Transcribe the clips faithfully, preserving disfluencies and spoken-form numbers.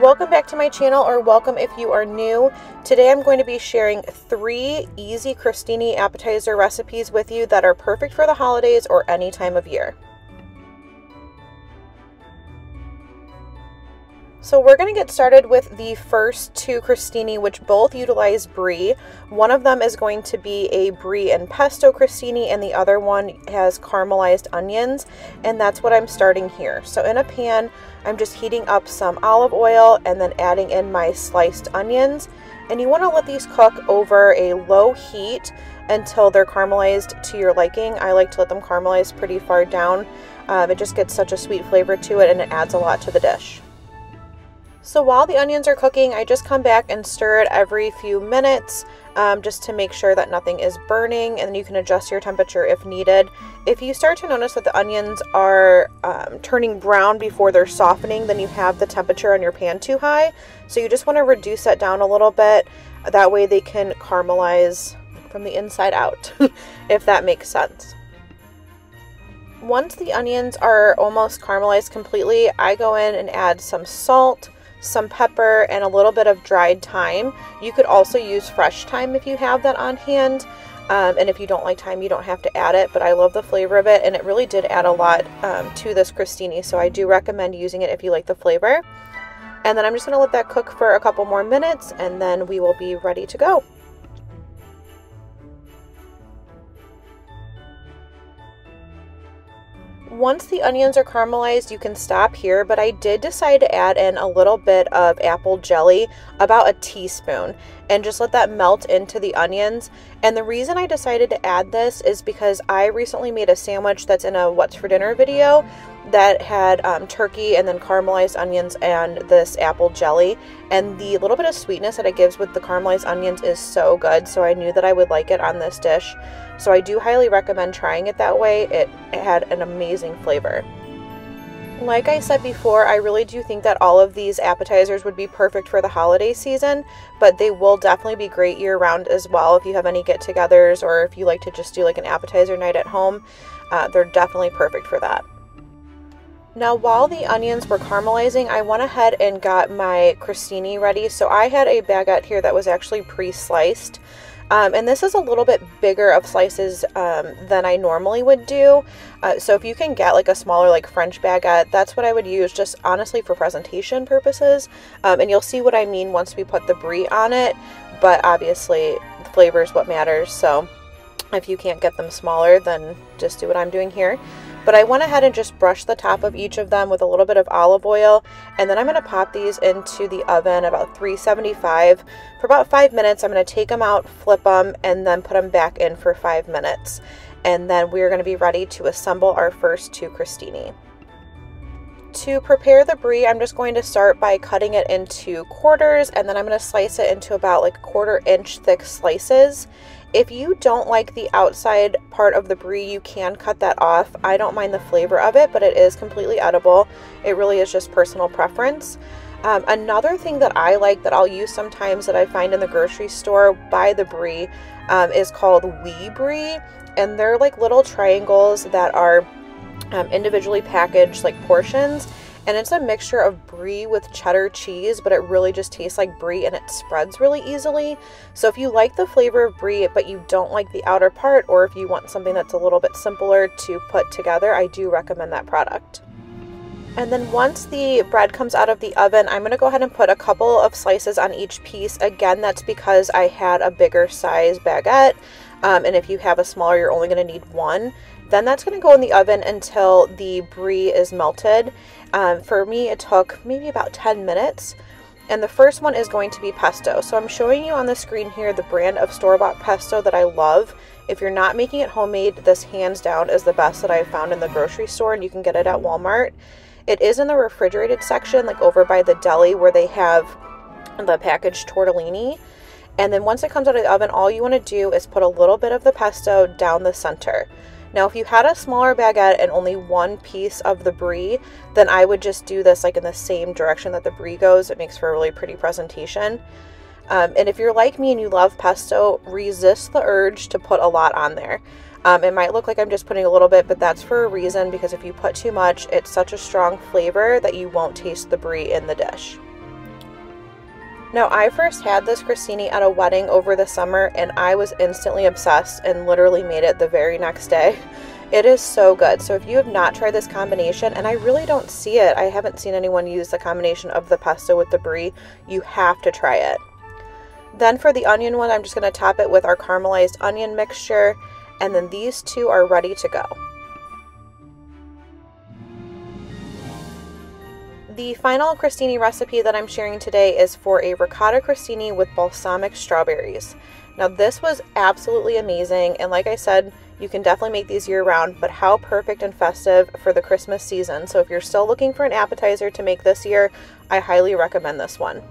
Welcome back to my channel, or welcome if you are new. Today I'm going to be sharing three easy crostini appetizer recipes with you that are perfect for the holidays or any time of year. So we're going to get started with the first two crostini, which both utilize brie. One of them is going to be a brie and pesto crostini, and the other one has caramelized onions, and that's what I'm starting here. So in a pan, I'm just heating up some olive oil and then adding in my sliced onions. And you want to let these cook over a low heat until they're caramelized to your liking. I like to let them caramelize pretty far down. Um, it just gets such a sweet flavor to it, and it adds a lot to the dish. So while the onions are cooking, I just come back and stir it every few minutes um, just to make sure that nothing is burning, and you can adjust your temperature if needed. If you start to notice that the onions are um, turning brown before they're softening, then you have the temperature on your pan too high. So you just want to reduce that down a little bit. That way they can caramelize from the inside out, if that makes sense. Once the onions are almost caramelized completely, I go in and add some salt, some pepper, and a little bit of dried thyme. You could also use fresh thyme if you have that on hand, um, and if you don't like thyme, you don't have to add it, but I love the flavor of it, and it really did add a lot um, to this crostini, so I do recommend using it if you like the flavor. And then I'm just going to let that cook for a couple more minutes, and then we will be ready to go. Once the onions are caramelized, you can stop here, but I did decide to add in a little bit of apple jelly, about a teaspoon, and just let that melt into the onions. And the reason I decided to add this is because I recently made a sandwich that's in a What's for Dinner video that had um, turkey and then caramelized onions and this apple jelly, and the little bit of sweetness that it gives with the caramelized onions is so good, so I knew that I would like it on this dish. So I do highly recommend trying it that way. It, it had an amazing flavor. Like I said before, I really do think that all of these appetizers would be perfect for the holiday season, but they will definitely be great year-round as well if you have any get-togethers, or if you like to just do like an appetizer night at home. Uh, they're definitely perfect for that. Now, while the onions were caramelizing, I went ahead and got my crostini ready. So I had a baguette here that was actually pre-sliced. Um, and this is a little bit bigger of slices um, than I normally would do. Uh, so if you can get like a smaller like French baguette, that's what I would use, just honestly for presentation purposes. Um, and you'll see what I mean once we put the brie on it. But obviously, the flavor is what matters. So if you can't get them smaller, then just do what I'm doing here. But I went ahead and just brushed the top of each of them with a little bit of olive oil, and then I'm going to pop these into the oven about three seventy-five for about five minutes. I'm going to take them out, flip them, and then put them back in for five minutes. And then we're going to be ready to assemble our first two crostini. To prepare the brie, I'm just going to start by cutting it into quarters, and then I'm going to slice it into about like quarter inch thick slices. If you don't like the outside part of the brie, you can cut that off. I don't mind the flavor of it, but it is completely edible. It really is just personal preference. Um, another thing that I like that I'll use sometimes that I find in the grocery store by the brie um, is called Wee Brie, and they're like little triangles that are um, individually packaged like portions. And it's a mixture of brie with cheddar cheese, but it really just tastes like brie, and it spreads really easily. So if you like the flavor of brie but you don't like the outer part, or if you want something that's a little bit simpler to put together, I do recommend that product. And then once the bread comes out of the oven, I'm going to go ahead and put a couple of slices on each piece. Again, that's because I had a bigger size baguette, um, and if you have a smaller, you're only going to need one. Then that's going to go in the oven until the brie is melted. Um, for me, it took maybe about ten minutes. And the first one is going to be pesto. So I'm showing you on the screen here the brand of store-bought pesto that I love. If you're not making it homemade, this hands down is the best that I've found in the grocery store, and you can get it at Walmart. It is in the refrigerated section, like over by the deli where they have the packaged tortellini. And then once it comes out of the oven, all you want to do is put a little bit of the pesto down the center. Now, if you had a smaller baguette and only one piece of the brie, then I would just do this like in the same direction that the brie goes. It makes for a really pretty presentation. Um, and if you're like me and you love pesto, resist the urge to put a lot on there. Um, it might look like I'm just putting a little bit, but that's for a reason, because if you put too much, it's such a strong flavor that you won't taste the brie in the dish. Now, I first had this Grassini at a wedding over the summer, and I was instantly obsessed and literally made it the very next day. It is so good. So if you have not tried this combination, and I really don't see it, I haven't seen anyone use the combination of the pesto with the brie, you have to try it. Then for the onion one, I'm just going to top it with our caramelized onion mixture, and then these two are ready to go. The final Grassini recipe that I'm sharing today is for a ricotta Grassini with balsamic strawberries. Now this was absolutely amazing, and like I said, you can definitely make these year-round, but how perfect and festive for the Christmas season. So if you're still looking for an appetizer to make this year, I highly recommend this one.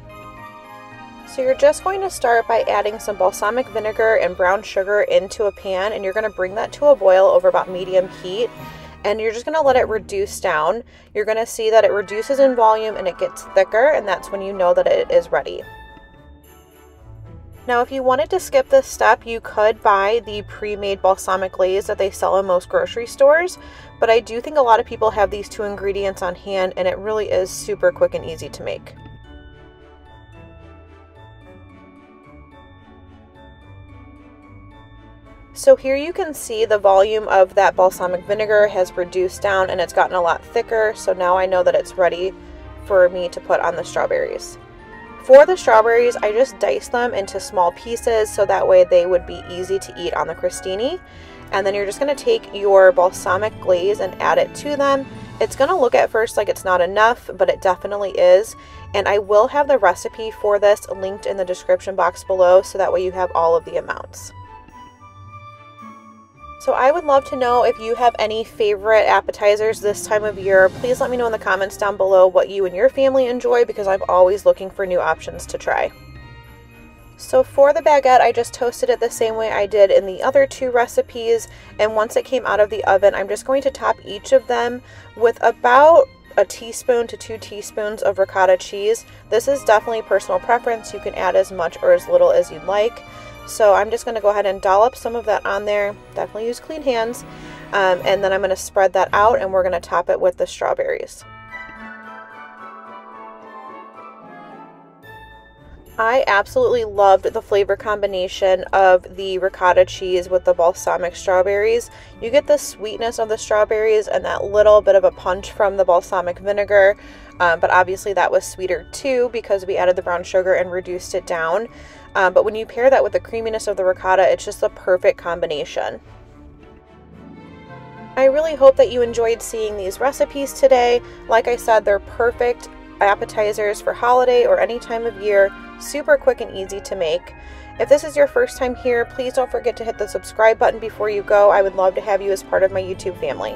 So you're just going to start by adding some balsamic vinegar and brown sugar into a pan, and you're going to bring that to a boil over about medium heat, and you're just going to let it reduce down. You're going to see that it reduces in volume and it gets thicker, and that's when you know that it is ready. Now, if you wanted to skip this step, you could buy the pre-made balsamic glaze that they sell in most grocery stores, but I do think a lot of people have these two ingredients on hand, and it really is super quick and easy to make. So here you can see the volume of that balsamic vinegar has reduced down and it's gotten a lot thicker, so now I know that it's ready for me to put on the strawberries. For the strawberries, I just diced them into small pieces so that way they would be easy to eat on the Grassini. And then you're just going to take your balsamic glaze and add it to them. It's going to look at first like it's not enough, but it definitely is. And I will have the recipe for this linked in the description box below so that way you have all of the amounts. So I would love to know if you have any favorite appetizers this time of year. Please let me know in the comments down below what you and your family enjoy, because I'm always looking for new options to try. So for the baguette, I just toasted it the same way I did in the other two recipes, and once it came out of the oven, I'm just going to top each of them with about a teaspoon to two teaspoons of ricotta cheese. This is definitely personal preference. You can add as much or as little as you'd like. So I'm just going to go ahead and dollop some of that on there. Definitely use clean hands. Um, and then I'm going to spread that out, and we're going to top it with the strawberries. I absolutely loved the flavor combination of the ricotta cheese with the balsamic strawberries. You get the sweetness of the strawberries and that little bit of a punch from the balsamic vinegar, um, but obviously that was sweeter too because we added the brown sugar and reduced it down. Um, but when you pair that with the creaminess of the ricotta, it's just the perfect combination. I really hope that you enjoyed seeing these recipes today. Like I said, they're perfect appetizers for holiday or any time of year. Super quick and easy to make. If this is your first time here, please don't forget to hit the subscribe button before you go. I would love to have you as part of my YouTube family.